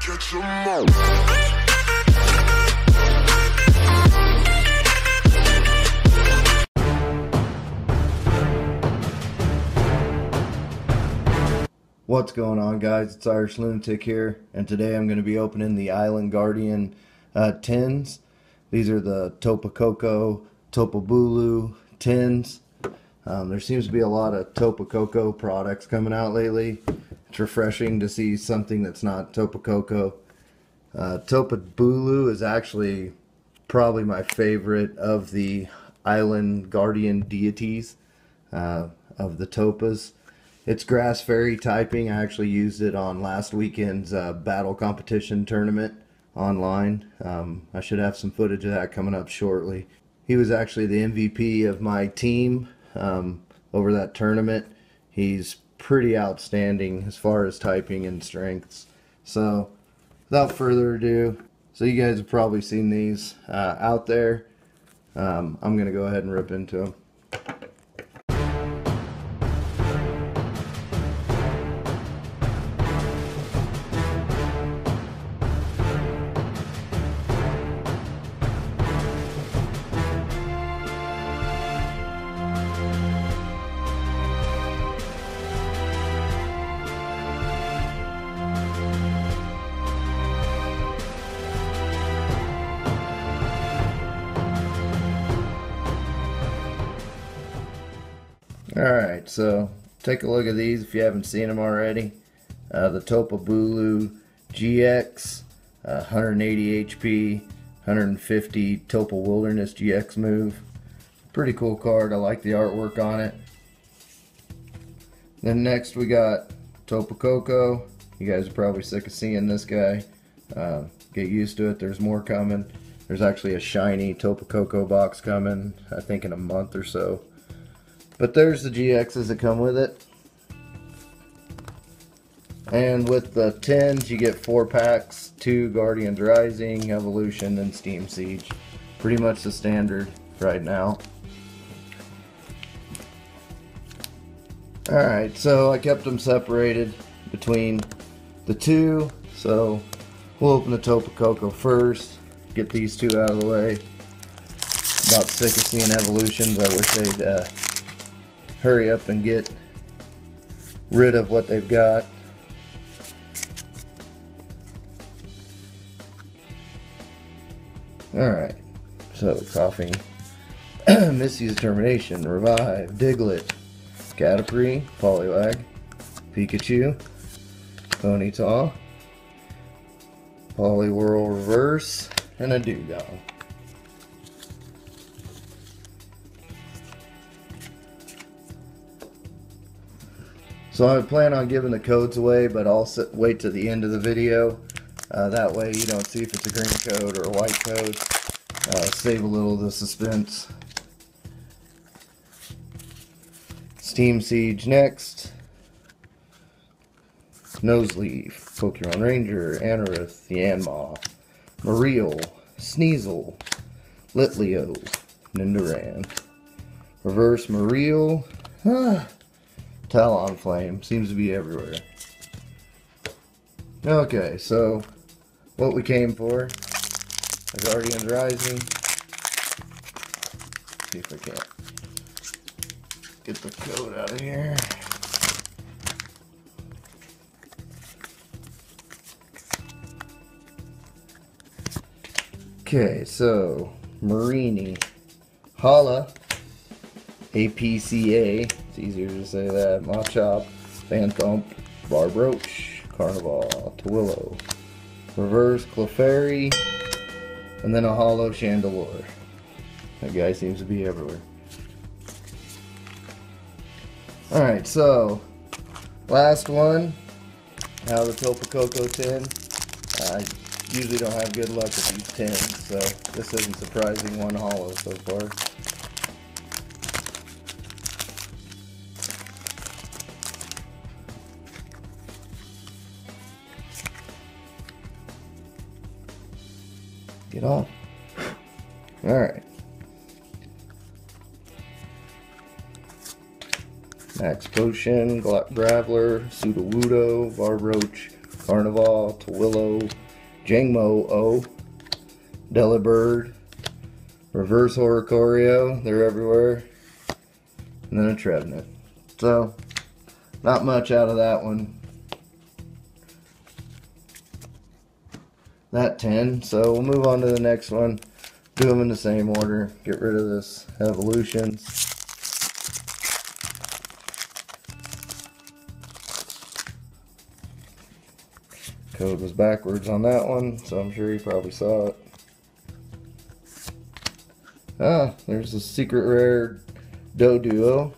Catch 'em all. What's going on, guys? It's Irish Lunatic here, and today I'm going to be opening the Island Guardian tins. These are the Tapu Koko, Tapu Bulu tins. There seems to be a lot of Tapu Koko products coming out lately. It's refreshing to see something that's not Tapu Koko. Tapu Bulu is actually probably my favorite of the Island Guardian deities of the Tapas. It's grass fairy typing. I actually used it on last weekend's battle competition tournament online. I should have some footage of that coming up shortly. He was actually the MVP of my team over that tournament. He's pretty outstanding as far as typing and strengths. So without further ado, so you guys have probably seen these out there. I'm gonna go ahead and rip into them. Alright, so take a look at these if you haven't seen them already. The Tapu Bulu GX, 180 HP, 150 Tapu Wilderness GX move. Pretty cool card, I like the artwork on it. Then next we got Tapu Koko. You guys are probably sick of seeing this guy. Get used to it, there's more coming. There's actually a shiny Tapu Koko box coming, I think in a month or so. But there's the GXs that come with it. And with the tins, you get 4 packs, 2 Guardians Rising, Evolution, and Steam Siege. Pretty much the standard right now. Alright, so I kept them separated between the two. So we'll open the Tapu Koko first, get these two out of the way. About sick of seeing Evolutions, I wish they'd hurry up and get rid of what they've got. Alright, so coughing. Missy's Determination, Revive, Diglett, Caterpie, Poliwag, Pikachu, Ponyta, Poliwhirl Reverse, and a Dewgong. So I plan on giving the codes away, but I'll wait to the end of the video. That way you don't see if it's a green code or a white code. Save a little of the suspense. Steam Siege next. Noseleaf, Pokemon Ranger, Anorith, Yanma, Mareal, Sneasel, Litleo, Nidoran. Reverse Mareal. Talonflame seems to be everywhere. Okay, so what we came for is Guardians Rising. Let's see if I can't get the code out of here. Okay, so Marini, Hala, APCA. It's easier to say that. Machop, Fanthump, Barbroach, Carnival, Tawillow, Reverse Clefairy, and then a Hollow Chandelure. That guy seems to be everywhere. Alright, so last one, now the Tapu Koko 10. I usually don't have good luck with these 10s, so this isn't surprising. One Hollow so far. Get off. Alright. Max Potion, Graveler, Sudowoodo, Barbroach, Carnival, Tawillow, Jangmo-O, Delibird, Reverse Horikorio, they're everywhere, and then a Trevenant. So, not much out of that one. That 10, so we'll move on to the next one. Do them in the same order. Get rid of this Evolutions. Code was backwards on that one, so I'm sure you probably saw it. Ah, there's a secret rare Doduo.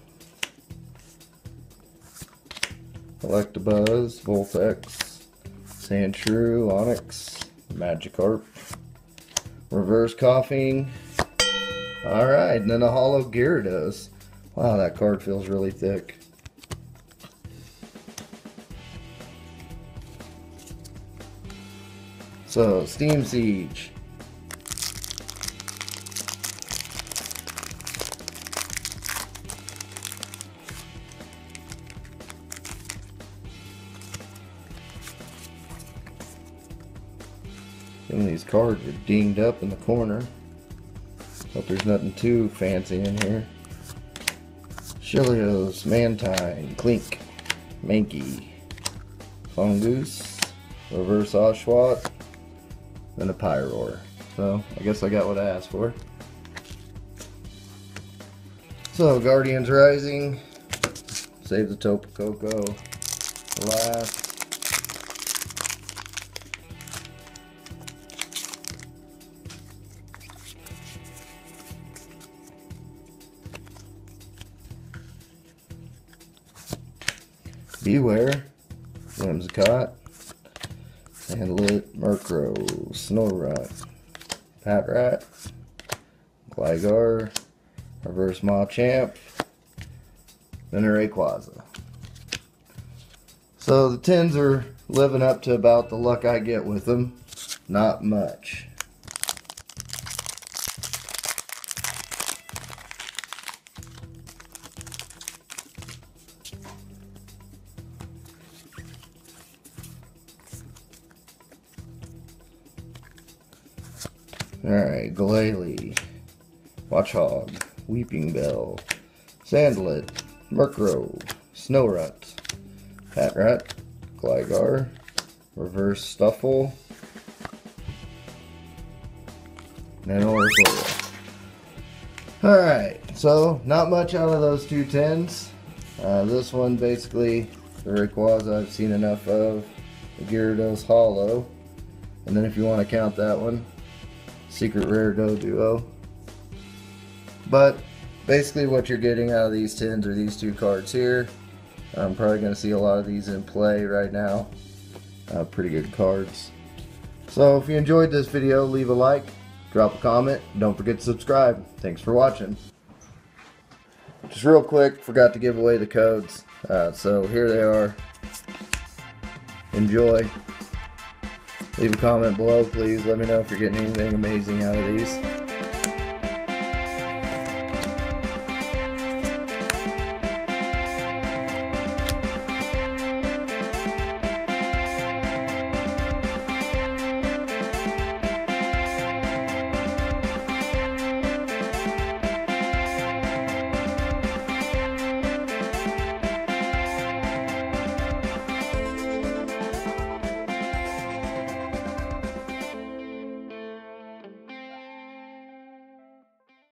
Electabuzz, Voltex, Sandshrew, Onix, Magikarp, Reverse Coughing. Alright, and then a Holo Gyarados. Wow, that card feels really thick. So, Steam Siege. Some of these cards are dinged up in the corner. Hope there's nothing too fancy in here. Chilios, Mantine, Clink, Mankey, Fungus, Reverse Oshawott, and a Pyroar. So, I guess I got what I asked for. So, Guardians Rising. Save the Tapu Koko. Last. Beware, Whimsicott, Sandlit, Murkrow, Snorunt, Patrat, Gligar, Reverse Machamp, and a Rayquaza. So the 10s are living up to about the luck I get with them. Not much. Alright, Glalie, Watchhog, Weeping Bell, Sandlit, Murkrow, Snorunt, Patrat, Gligar, Reverse Stuffle, and Oracle. Alright, so not much out of those two 10s. This one basically, the Rayquaza I've seen enough of, the Gyarados Hollow, and then if you want to count that one, Secret Rare Doduo. But basically what you're getting out of these 10s are these two cards here. I'm probably going to see a lot of these in play right now. Pretty good cards. So if you enjoyed this video, leave a like, drop a comment, don't forget to subscribe. Thanks for watching. Just real quick, forgot to give away the codes. So here they are. Enjoy. Leave a comment below, please. Let me know if you're getting anything amazing out of these.